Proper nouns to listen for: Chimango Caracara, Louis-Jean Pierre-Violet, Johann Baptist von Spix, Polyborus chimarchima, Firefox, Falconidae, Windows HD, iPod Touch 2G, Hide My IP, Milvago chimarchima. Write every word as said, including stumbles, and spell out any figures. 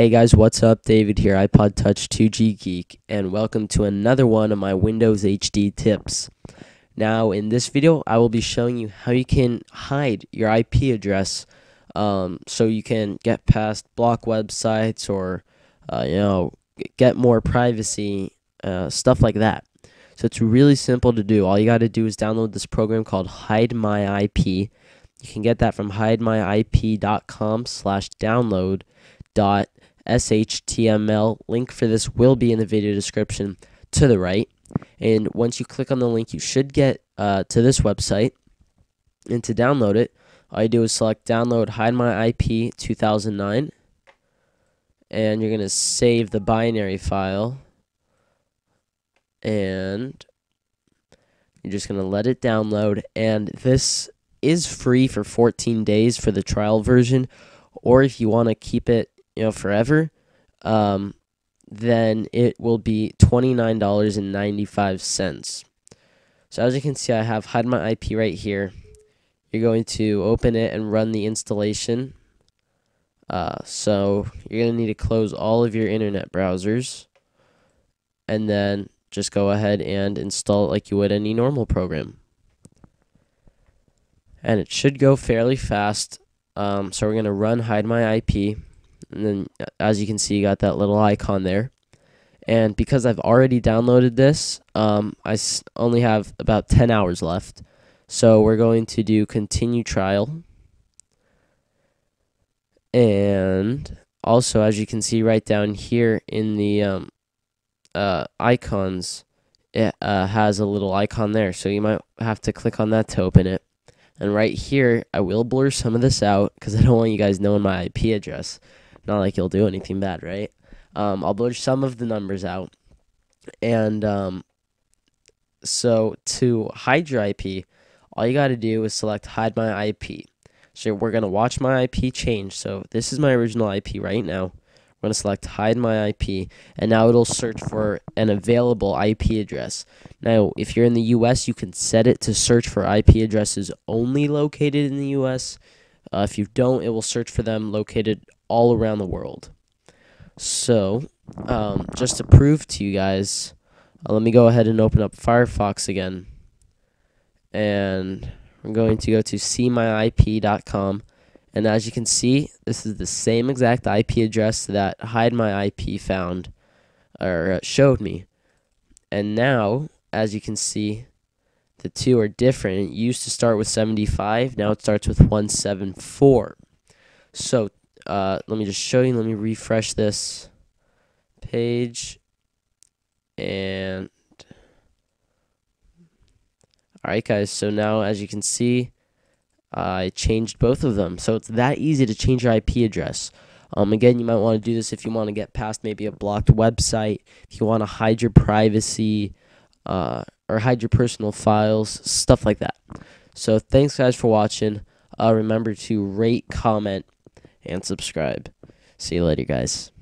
Hey guys, what's up? David here, iPod Touch two G Geek, and welcome to another one of my Windows H D tips. Now, in this video, I will be showing you how you can hide your I P address um, so you can get past block websites or, uh, you know, get more privacy, uh, stuff like that. So it's really simple to do. All you got to do is download this program called Hide My I P. You can get that from hide my I P dot com slash download dot S H T M L. Link for this will be in the video description to the right, and once you click on the link you should get uh, to this website. And to download it, all you do is select download Hide My I P two thousand nine, and you're gonna save the binary file, and you're just gonna let it download. And this is free for fourteen days for the trial version, or if you want to keep it you know forever, um, then it will be twenty-nine dollars and ninety-five cents. So as you can see, I have Hide My I P right here. You're going to open it and run the installation. Uh, so you're going to need to close all of your internet browsers and then just go ahead and install it like you would any normal program. And it should go fairly fast. Um, so we're going to run Hide My I P, and then as you can see you got that little icon there. And because I've already downloaded this, um, I s only have about ten hours left. So we're going to do continue trial. And also, as you can see right down here in the um, uh, icons, it uh, has a little icon there. So you might have to click on that to open it. And right here, I will blur some of this out because I don't want you guys knowing my I P address. Not like you'll do anything bad, right? Um, I'll blur some of the numbers out. And um, so to hide your I P, all you got to do is select Hide My I P. So we're going to watch my I P change. So this is my original I P right now. I'm going to select Hide My I P, and now it'll search for an available I P address. Now, if you're in the U S, you can set it to search for I P addresses only located in the U S. Uh, if you don't, it will search for them located all around the world. So, um, just to prove to you guys, uh, let me go ahead and open up Firefox again. And I'm going to go to see my I P dot com. And as you can see, this is the same exact I P address that Hide My I P found, or uh, showed me. And now, as you can see, the two are different. It used to start with seventy-five, now it starts with one seventy-four. So, uh, let me just show you, let me refresh this page. And, alright guys, so now as you can see, I uh, changed both of them. So it's that easy to change your I P address. Um, again, you might want to do this if you want to get past maybe a blocked website, if you want to hide your privacy, uh, or hide your personal files, stuff like that. So thanks guys for watching. Uh, remember to rate, comment, and subscribe. See you later guys.